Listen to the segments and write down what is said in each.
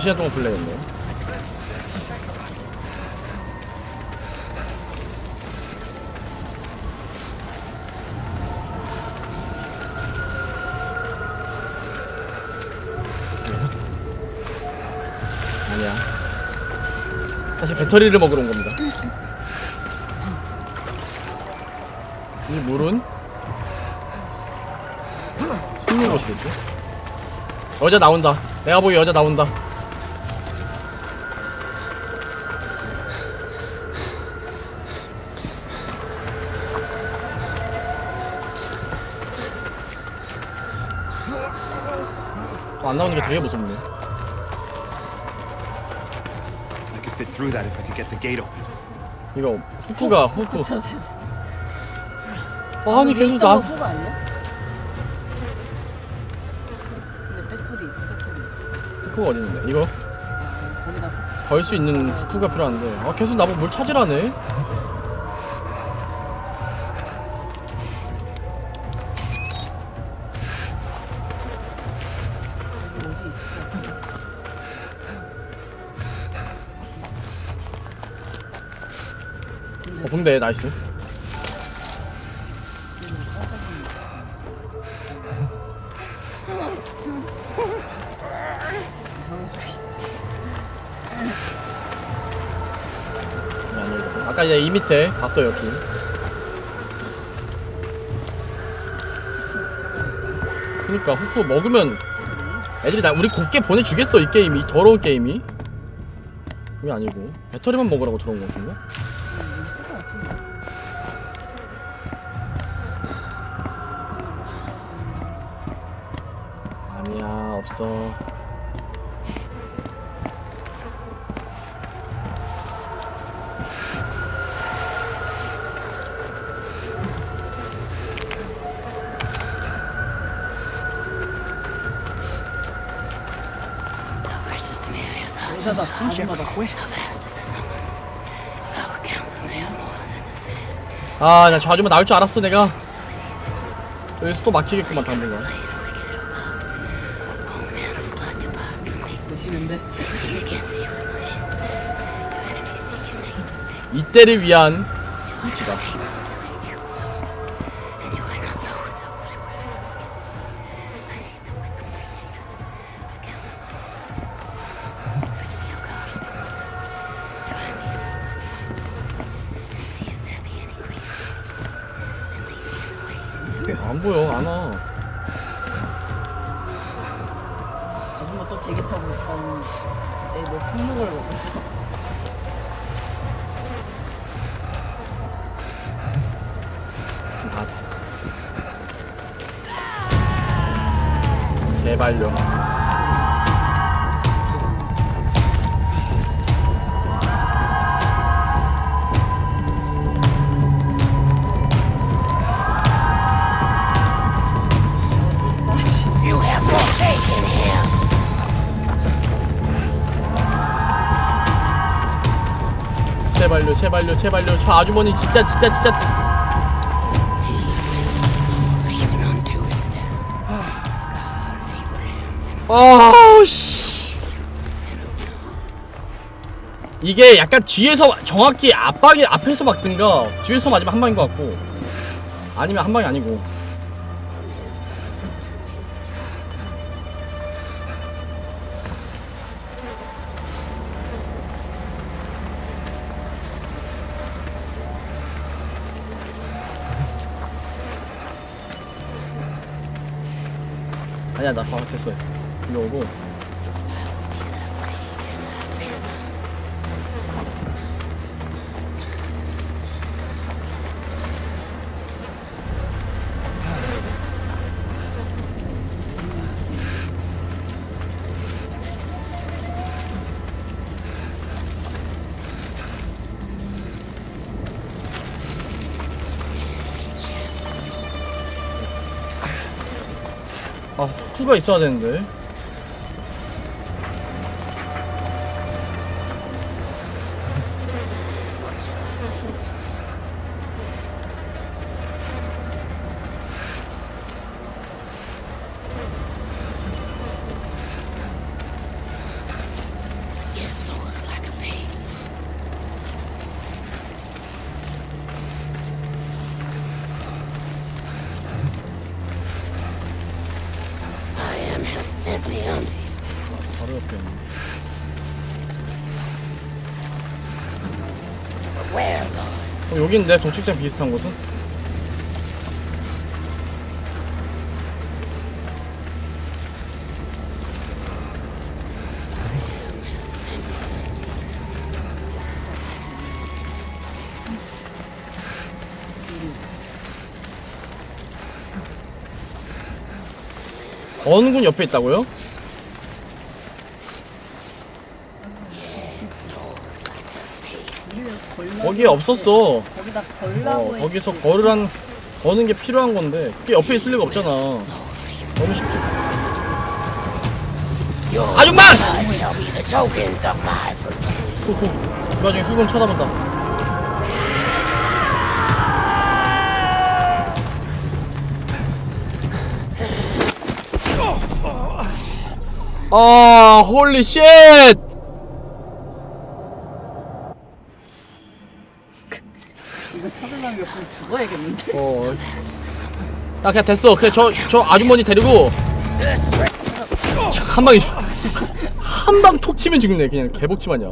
2시간 동안 플레이했네. 아니야. 사실 배터리를 먹으러 온 겁니다. 이 물은 숨는 곳이겠지? 여자 나온다. 내가 보기 여자 나온다. 안 나오는 게 되게 무섭네. 이거 후쿠가 후쿠. 아니 계속 나. 후쿠가 아니야? 근데 배터리. 후쿠가 어디 있는데? 이거? 걸 수 있는 후쿠가 필요한데. 아 계속 나보고 뭘 찾으라네. 근데 나이스. 아까 이제 이 밑에 봤어요 여기. 그러니까 후쿠 먹으면 애들이 나 우리 곱게 보내주겠어. 이 게임이 더러운 게임이. 그게 아니고 배터리만 먹으라고 들어온 거 같은데. 없어. 아, 나 좌주만 나올 줄 알았어 내가. 여기서 또 막히겠구만 당분간. 이때를 위한 위치다. 안 보여, 안 와. 아줌마 또 대게 타고 가는 애들 승무를 먹고 있어. 제발요. 제발요. 저 아주머니 진짜. 아우씨, 이게 약간 뒤에서 정확히 앞방이 앞에서 막든가 뒤에서 맞으면 한 방인 것 같고 아니면 한 방이 아니고. 아니야 나 방어 됐어. 오고 아 후쿠가 있어야 되는데. at the end. 바로 옆에 있네. 여긴데 정축장 비슷한 곳은? 언군 옆에 있다고요? 거기에 없었어. 거기다 걸라고 거기서 걸으란 거는 게 필요한 건데 그게 옆에 있을 리가 없잖아. 너무 쉽지. 아줌마! 그 와중에 후군 쳐다본다. 아, 홀리 쉣! 이거 찾으려면 몇 분 죽어야겠는데? 나 그냥 됐어. 그냥 저 아주머니 데리고 한 방에 한 방 톡 치면 죽네. 그냥 개복치마냐.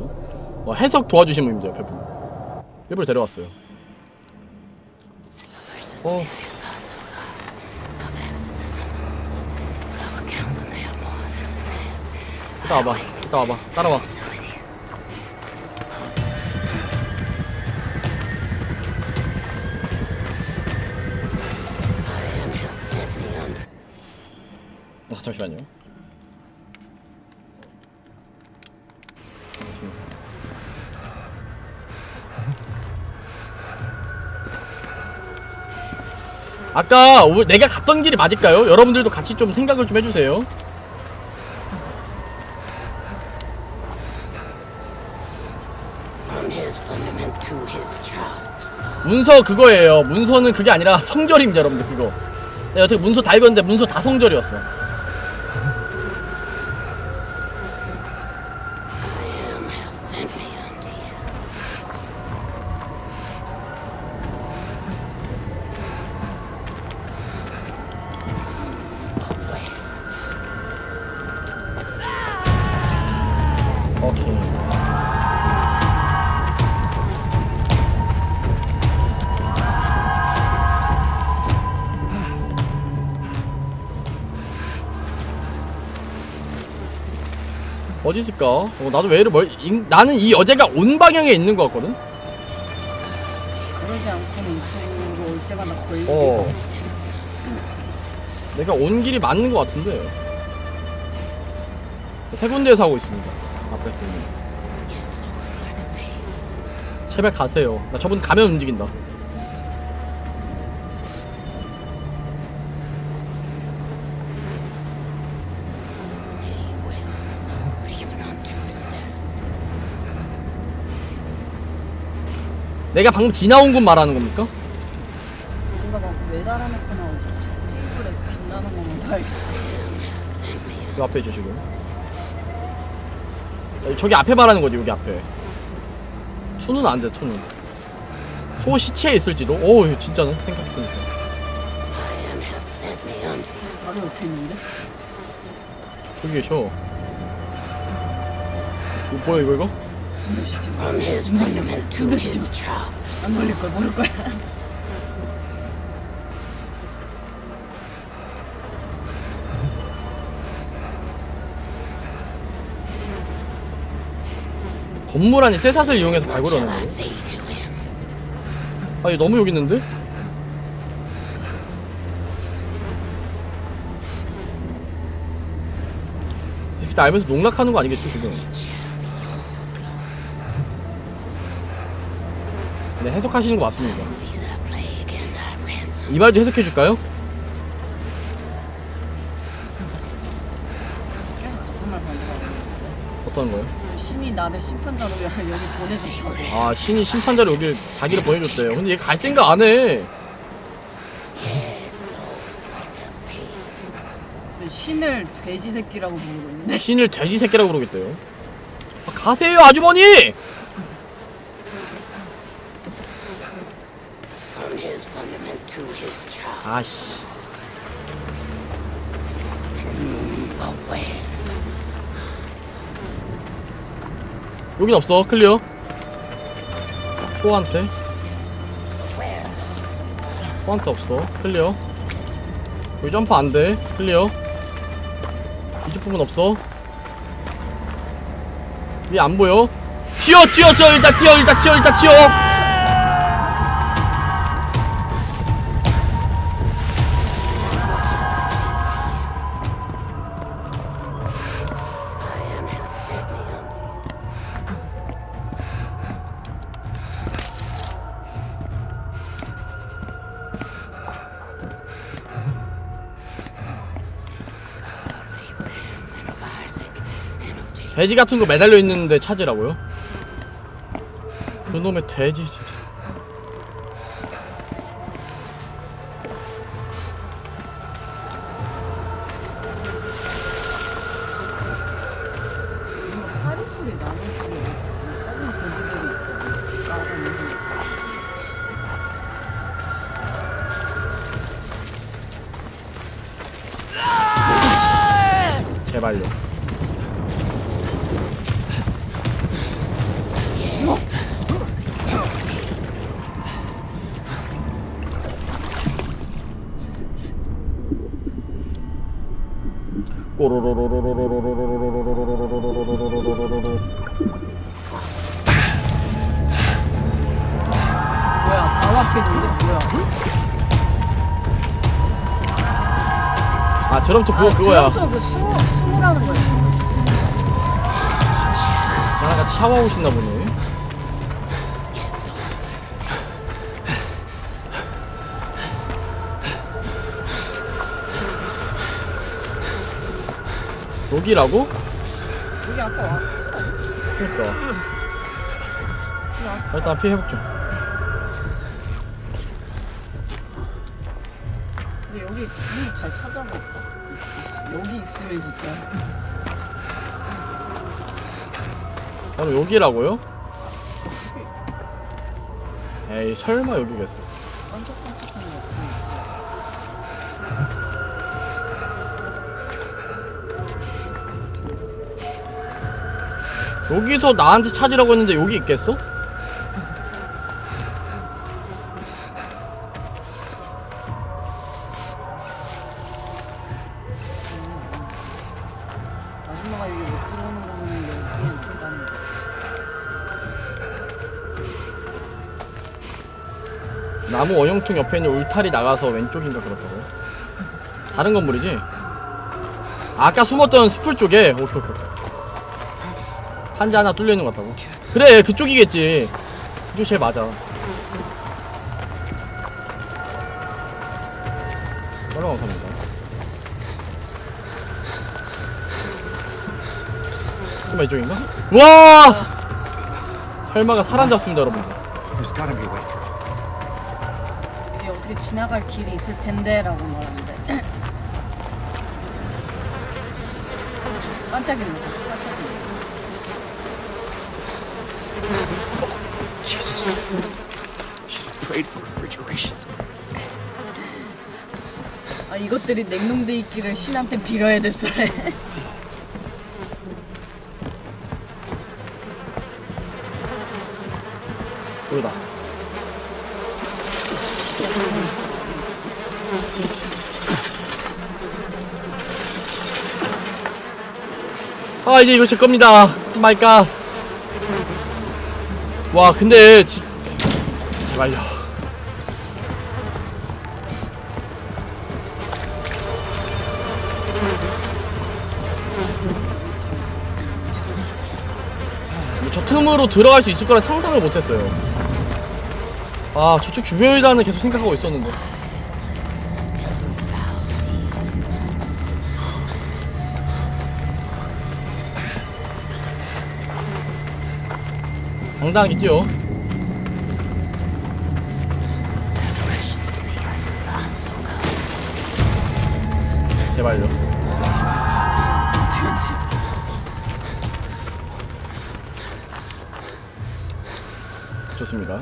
해석 도와주신 분입니다. 옆에 분. 일부러 데려왔어요. 이따 와봐. 따라와. 잠시만요. 아까 내가 갔던 길이 맞을까요? 여러분들도 같이 좀 생각을 좀 해주세요. 문서 그거예요. 문서는 그게 아니라 성절입니다, 여러분들. 그거 내가 어떻게 문서 다 읽었는데 문서 다 성절이었어. 어디 있을까? 나도 왜 이래 나는 이 여자가 온 방향에 있는 것 같거든? 그러지 않고는 이쪽으로 올 때마다 걸리고 내가 온 길이 맞는 것 같은데 세 군데에서 하고 있습니다. 앞에 제발 가세요. 나 저분 가면 움직인다. 내가 방금 지나온 곳 말하는 겁니까? 뭔가 막 매달아놓거나 테이블에 빛나는 것만 봐야지. 그 앞에 있죠 지금? 저기 앞에 말하는 거지. 여기 앞에 투는 안 돼. 투는 소 시체에 있을지도? 오우 진짜네. 생각해보니까 바로 옆에 있는데? 저기 계셔. 뭐야 이거? 순대시죠. 안 걸릴거야 모를거야. 건물 안에 쇠사슬 이용해서 발굴하는 거예요? 아니 너무 여기 있는데? 이렇게 알면서 농락하는 거 아니겠죠 지금? 네, 해석하시는 거 맞습니다. 이 말도 해석해줄까요? 어떤 거요? 신이 나를 심판자로 여기 보내줬다고. 아, 신이 심판자로 여기 자기를 보내줬대요. 근데 얘 갈 생각 안 해. 근데 신을 돼지 새끼라고 부르는데. 신을 돼지 새끼라고 그러겠대요. 아, 가세요, 아주머니! 아씨. 여긴 없어. 클리어. 포한테. 포한테 없어. 클리어. 여기 점프 안 돼. 클리어. 이쪽부분 없어. 위에 안 보여. 튀어 튀어 튀어. 일단 튀어. 돼지 같은 거 매달려 있는데 찾으라고요? 그놈의 돼지 진짜. 파리 소리 나는 게 싸는 고기들이 있잖아. 제발요. 아, 드럼터 그거야. 드럼터 그 스무라는 거야. 나랑 같이 샤워하고 싶나 보네. 여기라고? 여기 아까 와. 그니까. 일단 피해 회복 좀. 근데 여기 잘 찾아봐. 여기 있으면 진짜. 바로 여기라고요? 에이 설마 여기겠어. 반짝반짝한 거 같은데. 여기서 나한테 찾으라고 했는데 여기 있겠어? 아줌마가 여기 못 들어오는 거 보는데 그냥 일단 나무 원형통 옆에 있는 울타리 나가서 왼쪽인가 그렇다고. 다른 건물이지? 아까 숨었던 수풀 쪽에. 오케이. 판자 하나 뚫려있는 것 같다고. 그래 그쪽이겠지. 그쪽 제일 맞아. 따라가고 갑니다. 설마 이쪽인가? 와! 설마가 사람잡습니다 여러분들. 이게 어떻게 지나갈 길이 있을 텐데 라고 말하는데 깜짝이야. Jesus, should have prayed for refrigeration. 아 이것들이 냉동돼 있기를 신한테 빌어야 됐어요. 그러다. 아 이제 이거 제 겁니다. 마이 갓. 와 근데 제발요. 저 틈으로 들어갈 수 있을 거라 상상을 못했어요. 아 저쪽 주변이라는 계속 생각하고 있었는데. 당당하게 뛰어. 제발요. 좋습니다.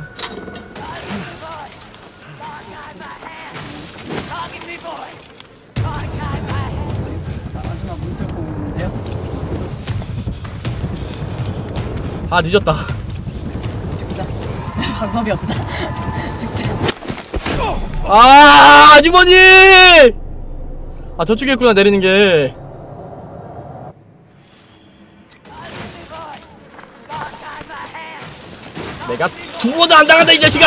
아 늦었다. 죽자. 방법이 없다. 죽자. 아 아주머니! 아 저쪽에 있구나 내리는 게. 내가 두 번도 안 당한다 이 자식아!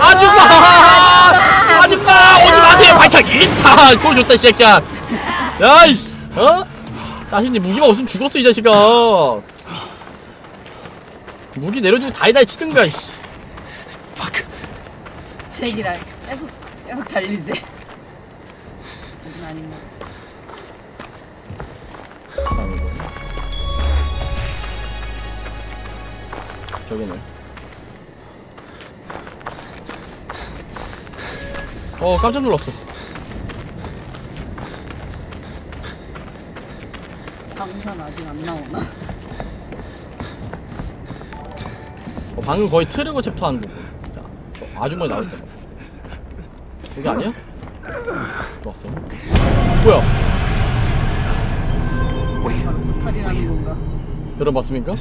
아줌마! 아줌마! 오지 마세요! 발차기! 인타! 골 줬다 이 새끼야! 야이씨! 어? 자신이 무기만 없으면 죽었어 이 자식아! 무기 내려주고 다이다이 치든가 이씨! Fuck! 제기랄 계속 달리지? 이건 아닌가? 저기는 깜짝 놀랐어. 방산 아직 안 나오나? 방금 거의 트레거 챕터 하는 거 아주머니 나올 때 여기 아니야? 좋았어. 뭐야? 포탈이라는 건가? 열어봤습니까?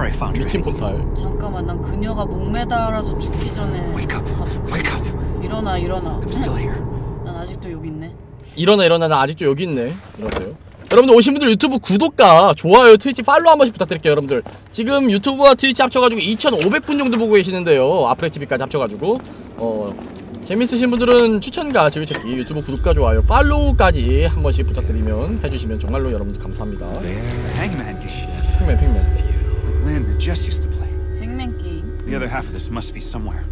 미친 포탈. 잠깐만, 난 그녀가 목매달아서 죽기 전에. 일어나, 일어나. 난 아직도 여기 있네. 일어나, 일어나. 난 아직도 여기 있네. 이러세요. 여러분들 오신 분들 유튜브 구독과 좋아요, 트위치 팔로우 한 번씩 부탁드릴게요. 여러분들 지금 유튜브와 트위치 합쳐가지고 2,500분 정도 보고 계시는데요. 아프레TV까지 합쳐가지고 재밌으신 분들은 추천과 즐겨찾기, 유튜브 구독과 좋아요, 팔로우까지 한 번씩 부탁드리면 해주시면 정말로 여러분들 감사합니다. 행맨 게임. The other half of this must be somewhere.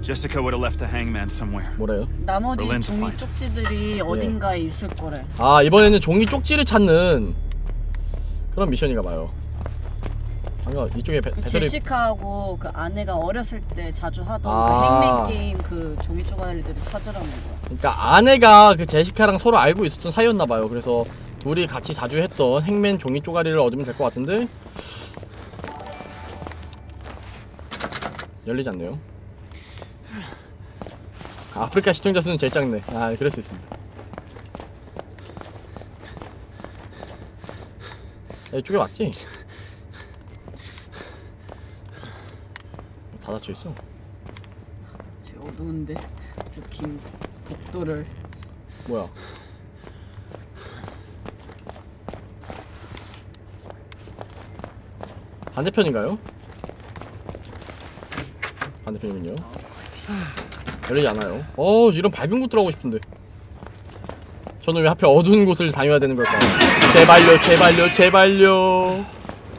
Jessica would have left a hangman somewhere. 뭐래요? 나머지 종이 쪽지들이 어딘가에 있을 거래. 아 이번에는 종이 쪽지를 찾는 그런 미션인가 봐요. 방금 이쪽에 배터리 제시카하고 그 아내가 어렸을 때 자주 하던 그 행맨 게임 그 종이 쪼가리들을 찾으라는 거야. 그러니까 아내가 그 제시카랑 서로 알고 있었던 사이였나 봐요. 그래서 둘이 같이 자주 했던 행맨 종이 쪼가리를 얻으면 될 것 같은데 열리지 않네요. 아프리카 시청자 수는 제일 작네. 아 그럴 수 있습니다. 야, 이쪽에 맞지? 다 닫혀 있어. 저 어두운데 저 긴 복도를. 뭐야? 반대편인가요? 반대편이군요. 열리지 않아요. 이런 밝은 곳 들어가고 싶은데. 저는 왜 하필 어두운 곳을 다녀야 되는 걸까요? 제발요, 제발요, 제발요.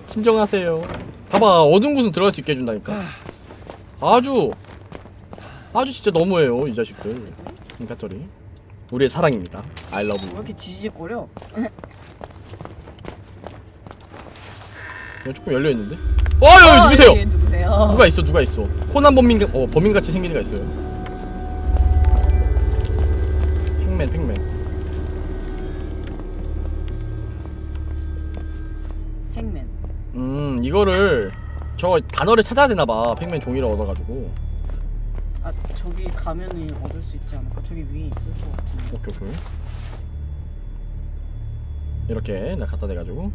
진정하세요. 봐봐, 어두운 곳은 들어갈 수 있게 해준다니까. 아주 진짜 너무해요 이 자식들. 이 배터리 우리의 사랑입니다. I love you. 왜 이렇게 지지직거려? 조금 열려있는데? 여기 누구세요? 여기 누구세요? 누가 있어 코난 범인같이 생긴 애가 있어요. 팽맨 이거를 저 단어를 찾아야 되나봐. 팽맨 종이를 얻어가지고. 아 저기 가면은 얻을 수 있지 않을까? 저기 위에 있을 것 같은데. 오케이. 이렇게 나 갖다 대가지고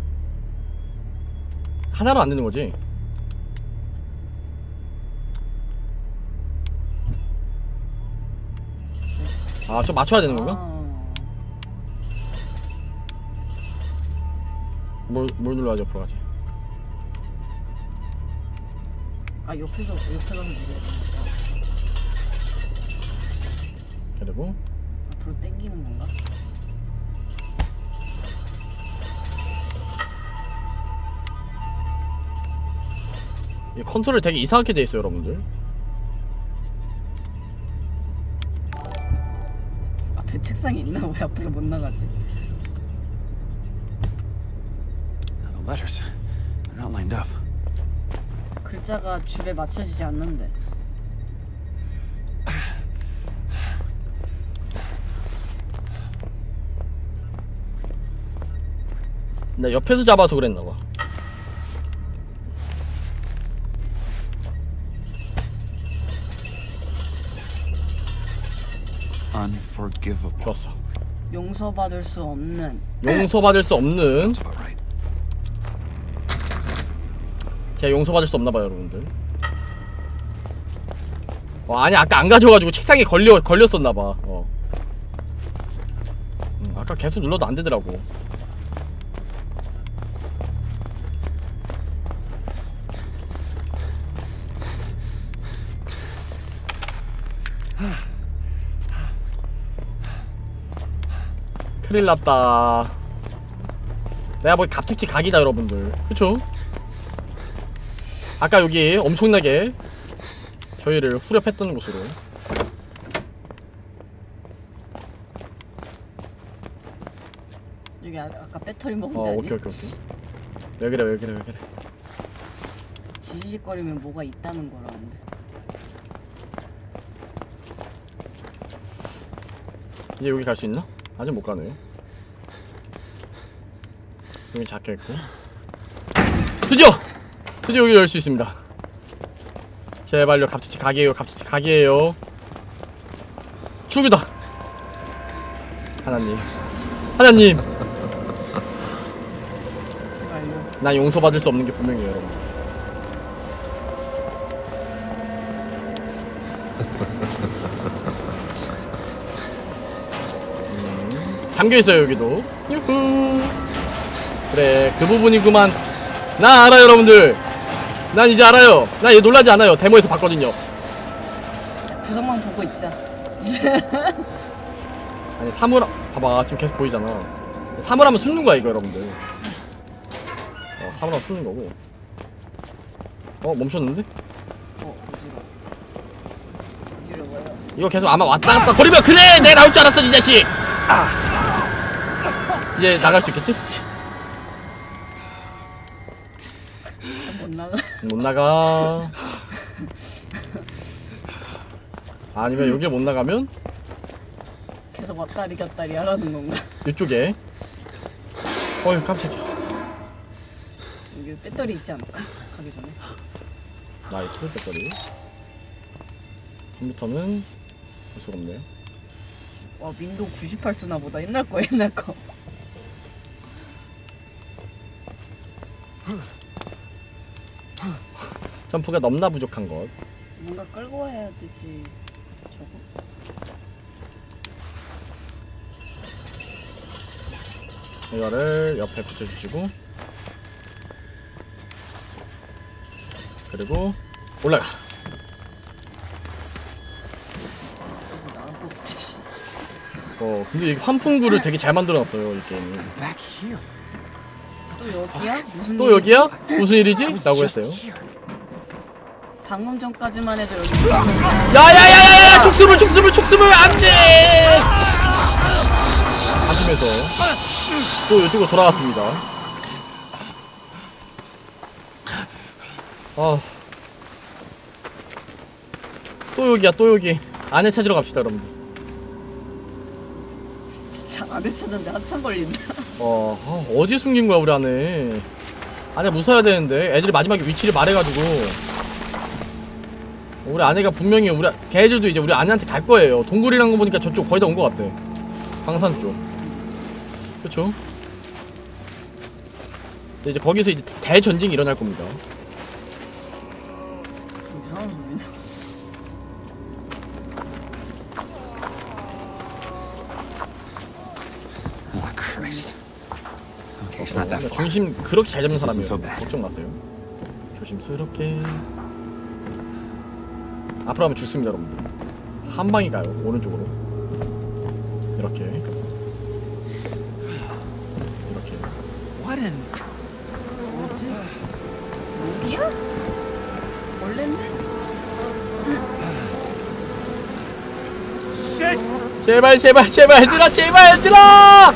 하나로 안 되는 거지. 아 저 맞춰야 되는 건가? 뭘 눌러야지 앞으로 가지. 아 옆에서 하면 되겠다. 그리고 앞으로 당기는 건가? 이 컨트롤 되게 이상하게 돼 있어요, 여러분들. 앞에 책상이 있나? 왜 앞으로 못 나가지? Now the letters are not lined up. 글자가 줄에 맞춰지지 않는데. 나 옆에서 잡아서 그랬나봐. 좋았어. 용서받을 수 없는. 용서받을 수 없는. 제가 용서받을 수 없나봐요, 여러분들. 아니 아까 안 가져가지고 책상에 걸렸었나봐. 아까 계속 눌러도 안 되더라고. 큰일 났다. 내가 보기 갑툭튀 각이다, 여러분들. 그쵸? 아까 여기 엄청나게 저희를 후렵했던 곳으로. 여기 아까 배터리 먹은 데 아니야? 오케이. 왜 그래. 지지직거리면 뭐가 있다는 거라는데. 이제 여기 갈 수 있나? 아직 못 가네. 여기 작게 있고. 드디어 여기 열 수 있습니다. 제발요, 갑툭튀 각이에요. 죽이다. 하나님. 난 용서받을 수 없는 게 분명해요, 여러분. 잠겨있어요, 여기도. 유후. 그래, 그 부분이구만. 나 알아요, 여러분들. 난 이제 알아요. 나 얘 놀라지 않아요. 데모에서 봤거든요. 구성만 보고 있자. 아니, 사물함 봐봐, 지금 계속 보이잖아. 사물함은 숨는 거야, 이거, 여러분들. 사물함 숨는 거고. 멈췄는데? 어지러워요. 이거 계속 아마 왔다 갔다 거리면. 그래, 내가 나올 줄 알았어, 이 자식. 이제 나갈 수 있겠지? 못 나가. 아니면 여기에 못 나가면 계속 왔다리 갔다리 하라는 건가? 이쪽에. 어휴, 깜짝이야. 여기 배터리 있지 않을까? 가기 전에. 나이스, 배터리. 컴퓨터는 볼 수가 없네요. 와, 윈도우 98 쓰나 보다. 옛날 거. 점프가 넘나 부족한 것. 뭔가 끌고 와야 되지, 저거. 이거를 옆에 붙여주시고, 그리고 올라가. 근데 이 환풍구를 되게 잘 만들어놨어요, 이 게임이. 또 여기야? 무슨 일이지? 라고 했어요. 방금 전까지만 해도 여기. 야야야야야! 촉수물 안돼! 가슴에서 또 이쪽으로 돌아왔습니다. 또 여기. 안에 찾으러 갑시다, 여러분들. 진짜 안에 찾는데 한참 걸린다. 어디 숨긴 거야, 우리 안에? 안에 무서워야 되는데, 애들이 마지막에 위치를 말해가지고. 우리 아내가 분명히 걔들도 이제 우리 아내한테 갈 거예요. 동굴이란 거 보니까 저쪽 거의 다 온 거 같아. 광산 쪽. 그쵸? 이제 거기서 이제 대전쟁이 일어날 겁니다. 이상한 소리인데? 중심 그렇게 잘 잡는 사람이에요. 걱정 마세요. 조심스럽게. 앞으로 하면 죽습니다, 여러분들. 한 방이 가요, 오른쪽으로. 이렇게. 뭐지? 여기야? 원래는? 제발 얘들아!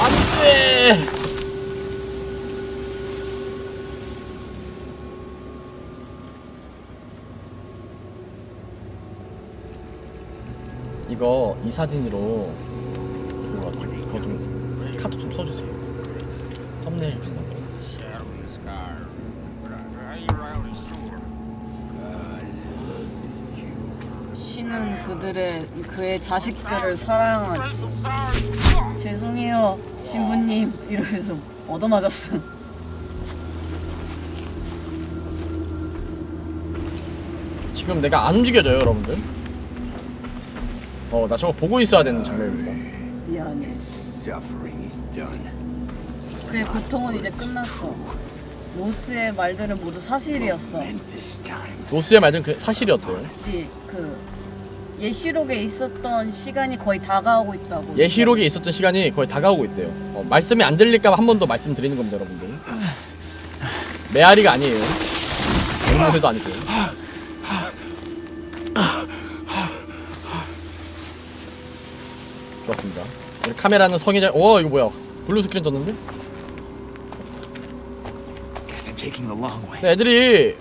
안돼! 이거 이 사진으로 그거 좀 카톡 좀 써주세요. 썸네일. 그의 자식들을 사랑하지. 죄송해요, 신부님. 이러면서 얻어맞았어. 지금 내가 안 움직여져요, 여러분들. 나 저거 보고 있어야 되는 장면입니다. 미안해. 그의 고통은 이제 끝났어. 로스의 말들은 모두 사실이었어. 로스의 말들은 사실이었대요. 그치, 예시록에 있었던 시간이 거의 다가오고 있다고. 예시록에 있었던 시간이 거의 다가오고 있대요. 말씀이 안 들릴까봐 한 번 더 말씀드리는 겁니다, 여러분들. 메아리가 아니에요. 앵무새도 아니고요. 좋았습니다. 카메라는 성의자. 이거 뭐야? 블루 스크린 떴는데? 애들이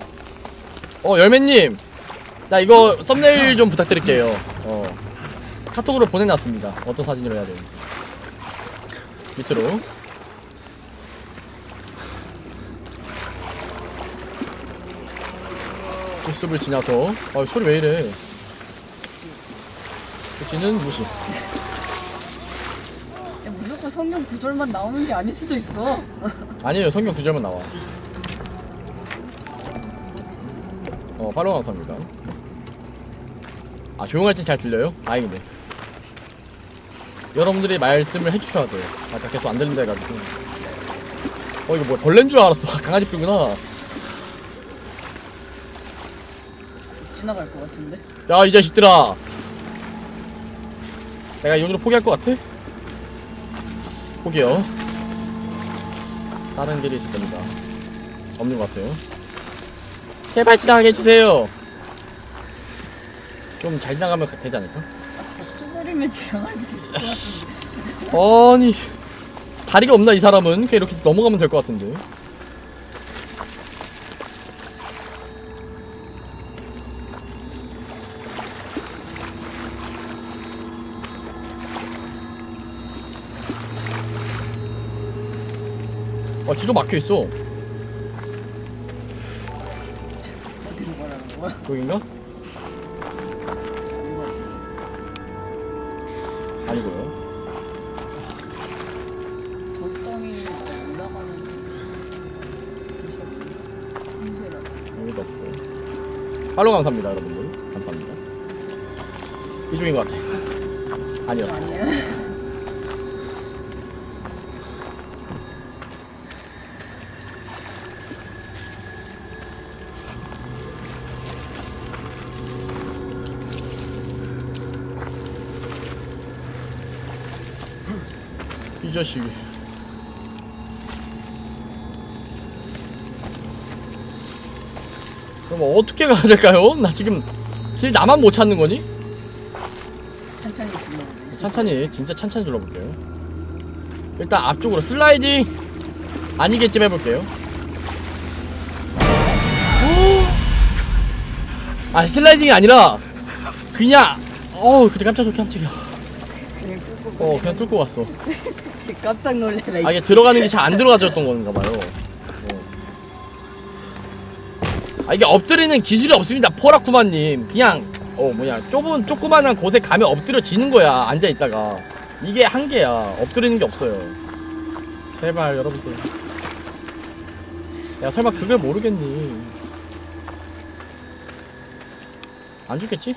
열매님, 나 이거 썸네일 좀 부탁드릴게요. 카톡으로 보내놨습니다. 어떤 사진으로 해야 되는지. 밑으로. 숲을 지나서. 소리 왜 이래? 그치는 무시. 야, 무조건 성경 구절만 나오는 게 아닐 수도 있어. 아니에요, 성경 구절만 나와. 팔로우 감사합니다. 조용할 땐 잘 들려요? 다행이네. 여러분들이 말씀을 해주셔야 돼요. 아까 계속 안 들린다 해가지고. 이거 뭐야, 벌레인 줄 알았어. 강아지 뿔구나. 지나갈 것 같은데? 야, 이 자식들아! 내가 이 정도로 포기할 것 같아? 포기요. 다른 길이 있을 겁니다. 없는 것 같아요. 제발 지나가게 해주세요. 좀 잘 지나가면 되지 않을까? 더 수그리면 지나갈 수 있을 것 같은데. 아니, 다리가 없나 이 사람은? 그냥 이렇게 넘어가면 될 것 같은데. 지도 막혀있어. 거긴가? 아니고요. 돌덩이 올라가는 여기도 없고. 팔로우 감사합니다, 여러분들. 감사합니다. 이중인 것 같아. 아니었어. 이 자식이. 그럼 어떻게 가야 될까요? 나 지금 길 나만 못 찾는 거니? 천천히 둘러보세요. 천천히, 진짜 천천히 둘러볼게요. 일단 앞쪽으로 슬라이딩 아니겠지만 해볼게요. 아, 슬라이딩이 아니라 그냥 그때 깜짝이야. 그냥 뚫고 왔어. 깜짝 놀래라. 이게 들어가는 게 잘 안 들어가졌던 건가 봐요. 이게 엎드리는 기술이 없습니다, 포라쿠마님. 그냥 좁은 조그만한 곳에 가면 엎드려지는 거야, 앉아있다가. 이게 한계야. 엎드리는 게 없어요. 제발 여러분들. 야, 설마 그걸 모르겠니? 안 죽겠지?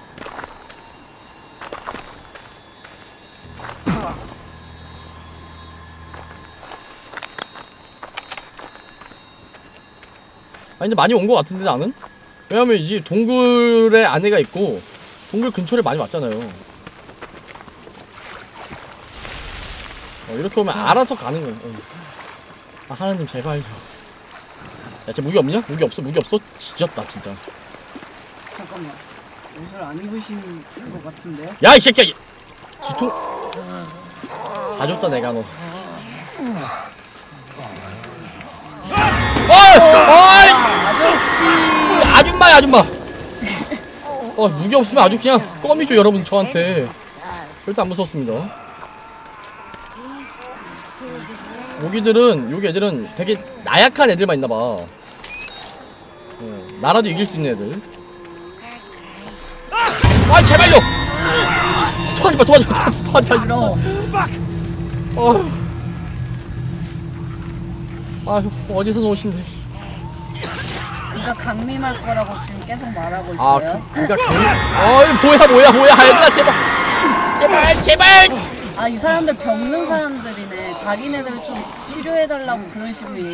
이제 많이 온 것 같은데 나는? 왜냐면 이제 동굴에 아내가 있고 동굴 근처를 많이 왔잖아요. 이렇게 오면 알아서 가는 거예요. 하나님 제발요. 야, 쟤 무기 없냐? 무기 없어? 지졌다 진짜. 잠깐만, 옷을 안 입으신 것 같은데요? 야, 이 새끼야! 지통... 가졌다 내가 너. 아저씨, 아줌마. 무기 없으면 아주 그냥 껌이죠, 여러분. 저한테 절대 안 무서웠습니다. 여기 애들은 되게 나약한 애들만 있나봐. 나라도 이길 수 있는 애들. 제발요. 제발 도와줘. 도와줘. 아휴, 어디서 놓으신데? 네가 강림할 거라고 지금 계속 말하고 있어요. 아, 그니까 강림. 어이, 뭐야. 얘들아, 제발. 아, 이 사람들 병든 사람들이네. 자기네들 좀 치료해달라고 그런 식으로 얘기.